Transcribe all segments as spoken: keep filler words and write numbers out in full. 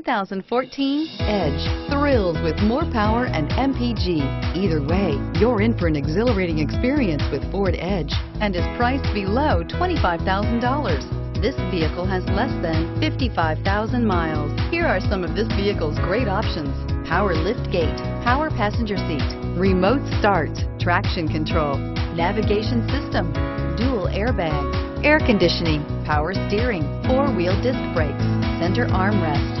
two thousand fourteen Edge thrills with more power and M P G. Either way, you're in for an exhilarating experience with Ford Edge and is priced below twenty-five thousand dollars. This vehicle has less than fifty-five thousand miles. Here are some of this vehicle's great options: power lift gate, power passenger seat, remote start, traction control, navigation system, dual airbags, air conditioning, power steering, four-wheel disc brakes, center armrest.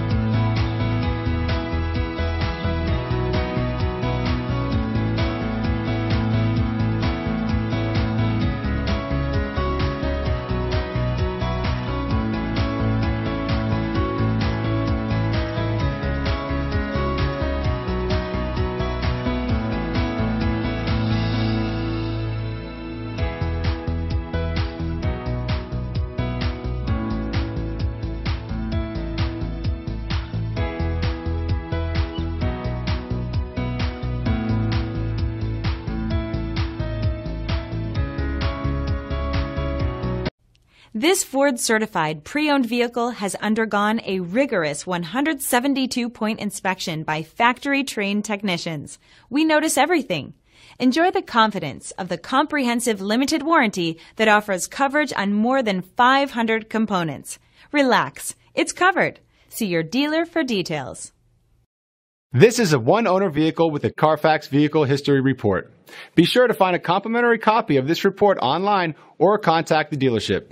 This Ford-certified pre-owned vehicle has undergone a rigorous one hundred seventy-two point inspection by factory-trained technicians. We notice everything. Enjoy the confidence of the comprehensive limited warranty that offers coverage on more than five hundred components. Relax, it's covered. See your dealer for details. This is a one-owner vehicle with a Carfax Vehicle History Report. Be sure to find a complimentary copy of this report online or contact the dealership.